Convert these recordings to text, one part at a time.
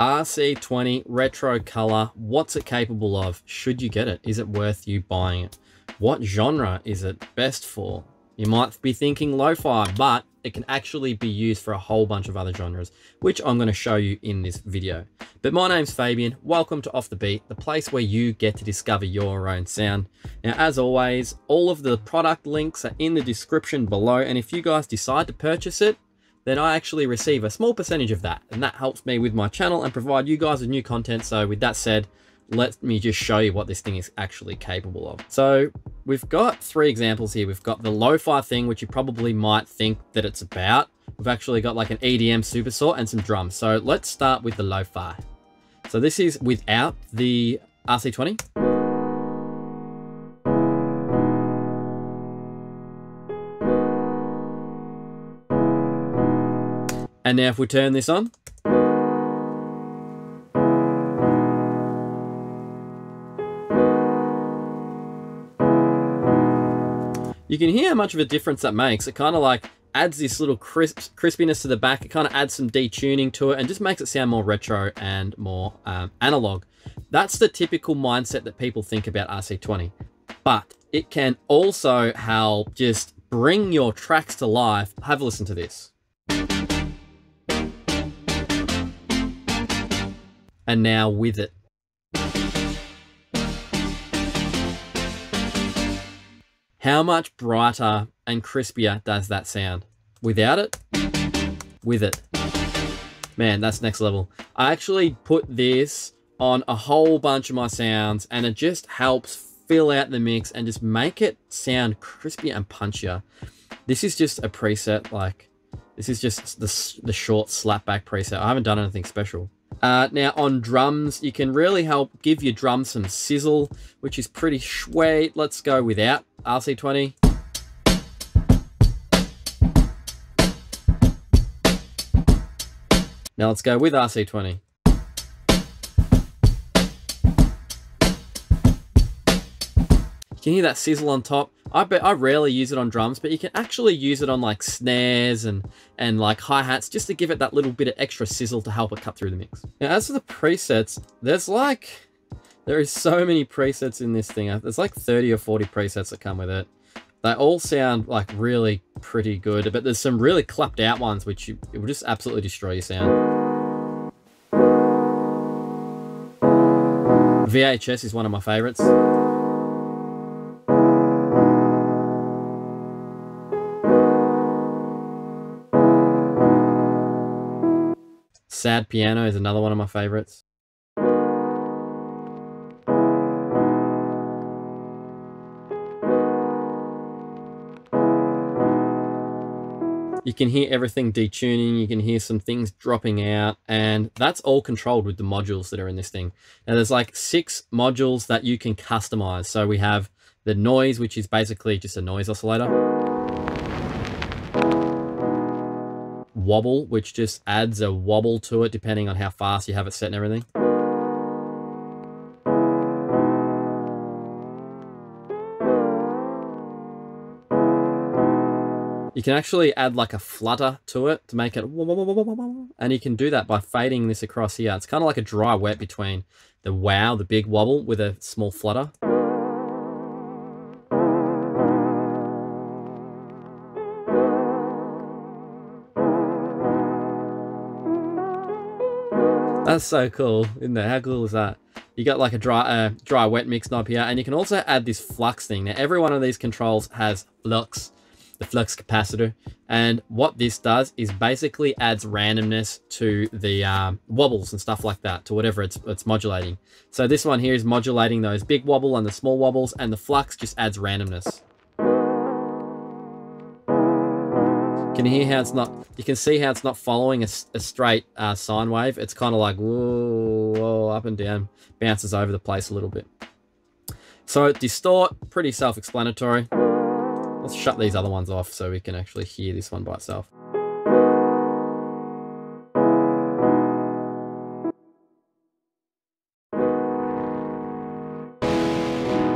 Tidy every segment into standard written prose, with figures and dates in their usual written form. RC20 Retro Color. What's it capable of? Should you get it? Is it worth you buying it? What genre is it best for? You might be thinking lo-fi, but it can actually be used for a whole bunch of other genres, which I'm going to show you in this video. But my name's Fabian. Welcome to Off The Beat, the place where you get to discover your own sound. Now, as always, all of the product links are in the description below. And if you guys decide to purchase it, then I actually receive a small percentage of that. And that helps me with my channel and provide you guys with new content. So with that said, let me just show you what this thing is actually capable of. So we've got three examples here. We've got the lo-fi thing, which you probably might think that it's about. We've actually got like an EDM supersaw and some drums. So let's start with the lo-fi. So this is without the RC20. And now if we turn this on, you can hear how much of a difference that makes. It kind of like adds this little crispiness to the back. It kind of adds some detuning to it and just makes it sound more retro and more analog. That's the typical mindset that people think about RC20. But it can also help just bring your tracks to life. Have a listen to this. And now with it. How much brighter and crispier does that sound? Without it, with it. Man, that's next level. I actually put this on a whole bunch of my sounds and it just helps fill out the mix and just make it sound crispier and punchier. This is just a preset, like this is just the short slapback preset. I haven't done anything special. Now on drums, you can really help give your drums some sizzle, which is pretty sweet. Let's go without RC20. Now let's go with RC20. You can hear that sizzle on top. I rarely use it on drums, but you can actually use it on like snares and like hi-hats just to give it that little bit of extra sizzle to help it cut through the mix. Now, as for the presets, there is so many presets in this thing. There's like 30 or 40 presets that come with it. They all sound like really pretty good, but there's some really clapped out ones, which it will just absolutely destroy your sound. VHS is one of my favorites. Sad Piano is another one of my favorites. You can hear everything detuning, you can hear some things dropping out, and that's all controlled with the modules that are in this thing. Now there's like 6 modules that you can customize. So we have the noise, which is basically just a noise oscillator. Wobble, which just adds a wobble to it depending on how fast you have it set and everything. You can actually add like a flutter to it to make it, and you can do that by fading this across here. It's kind of like a dry wet between the wow, the big wobble with a small flutter. That's so cool, isn't it? How cool is that? You got like a dry wet mix knob here, and you can also add this flux thing. Now, every one of these controls has flux, the flux capacitor, and what this does is basically adds randomness to the wobbles and stuff like that, to whatever it's modulating. So this one here is modulating those big wobble and the small wobbles, and the flux just adds randomness. Can you hear how it's not, you can see how it's not following a straight sine wave. It's kind of like, whoa, whoa, up and down, bounces over the place a little bit. So distort, pretty self-explanatory. Let's shut these other ones off so we can actually hear this one by itself.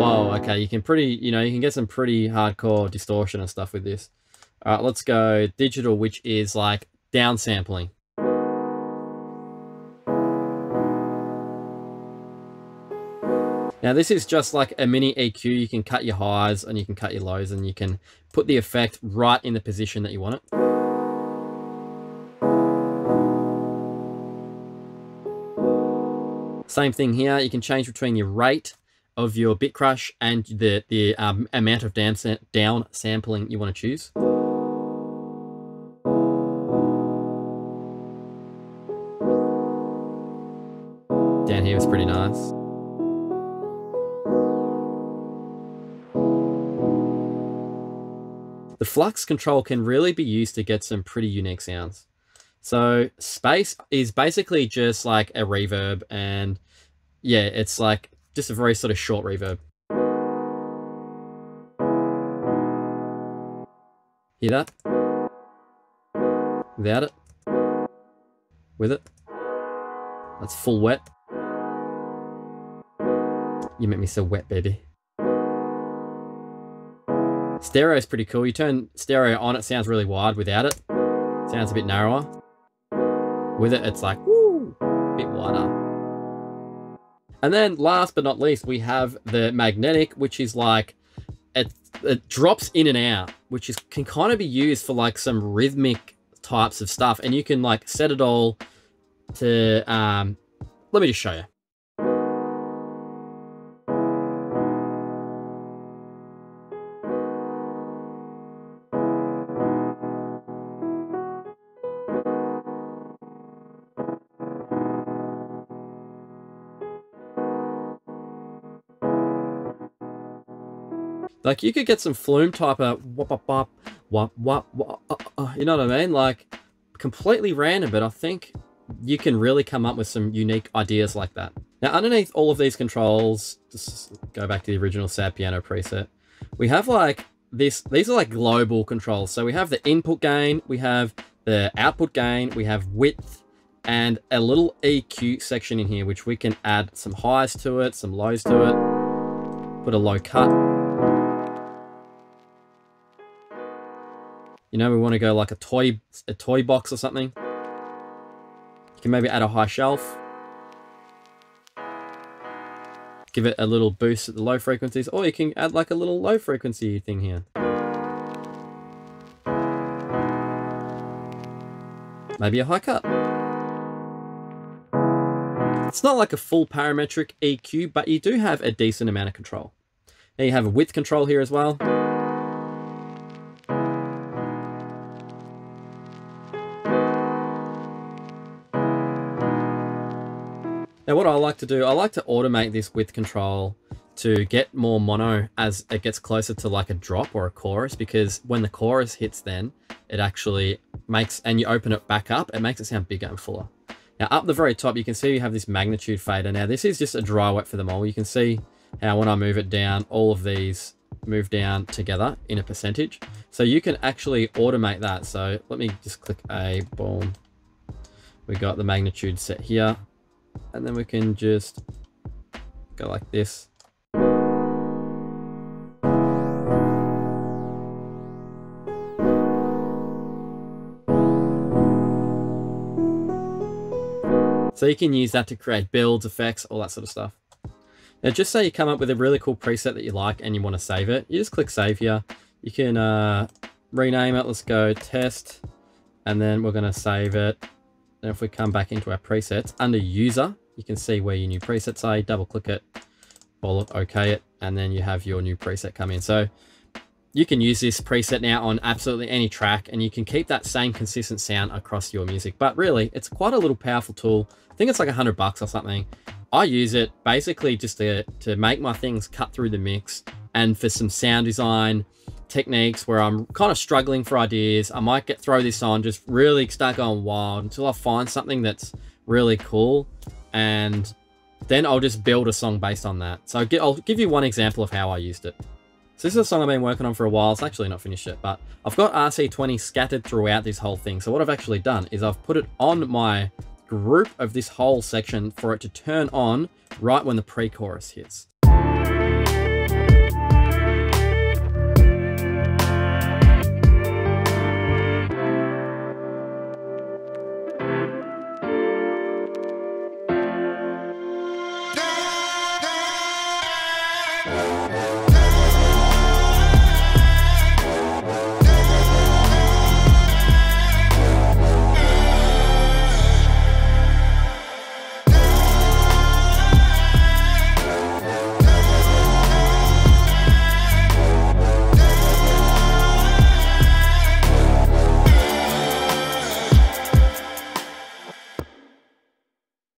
Whoa, okay, you can pretty, you know, you can get some pretty hardcore distortion and stuff with this. All right, let's go digital, which is like downsampling. Now this is just like a mini EQ. You can cut your highs and you can cut your lows and you can put the effect right in the position that you want it. Same thing here, you can change between your rate of your bit crush and the amount of down sampling you want to choose. Down here is pretty nice. The flux control can really be used to get some pretty unique sounds. So space is basically just like a reverb, and yeah, it's like just a very sort of short reverb. Hear that? Without it. With it. That's full wet. You make me so wet, baby. Stereo is pretty cool. You turn stereo on, it sounds really wide. Without it, it sounds a bit narrower. With it, it's like, woo, a bit wider. And then last but not least, we have the magnetic, which is like, it drops in and out, which is can kind of be used for like some rhythmic types of stuff. And you can like set it all to, let me just show you. Like you could get some flume type of wop wop wop wop wop, you know what I mean? Like completely random, but I think you can really come up with some unique ideas like that. Now underneath all of these controls, just go back to the original Sad Piano preset. We have like this, these are like global controls. So we have the input gain, we have the output gain, we have width, and a little EQ section in here, which we can add some highs to it, some lows to it, put a low cut. You know, we want to go like a toy box or something. You can maybe add a high shelf. Give it a little boost at the low frequencies, or you can add like a little low frequency thing here. Maybe a high cut. It's not like a full parametric EQ, but you do have a decent amount of control. Now you have a width control here as well. Now what I like to do, I like to automate this width control to get more mono as it gets closer to like a drop or a chorus, because when the chorus hits then, it actually makes, and you open it back up, it makes it sound bigger and fuller. Now up the very top, you can see you have this magnitude fader. Now this is just a dry wet for them all. You can see how when I move it down, all of these move down together in a percentage. So you can actually automate that. So let me just click A, boom. We got the magnitude set here. And then we can just go like this. So you can use that to create builds, effects, all that sort of stuff. Now just say you come up with a really cool preset that you like and you want to save it, you just click save here. You can rename it, let's go test, and then we're going to save it. And if we come back into our presets, under user, you can see where your new presets are. You double click it, bullet, okay it, and then you have your new preset come in. So you can use this preset now on absolutely any track, and you can keep that same consistent sound across your music. But really, it's quite a little powerful tool. I think it's like $100 or something. I use it basically just to make my things cut through the mix and for some sound design techniques where I'm kind of struggling for ideas. I might throw this on, just really start going wild until I find something that's really cool, and then I'll just build a song based on that. So I'll give you one example of how I used it. So this is a song I've been working on for a while. It's actually not finished yet, but I've got RC20 scattered throughout this whole thing. So what I've actually done is I've put it on my group of this whole section for it to turn on right when the pre-chorus hits.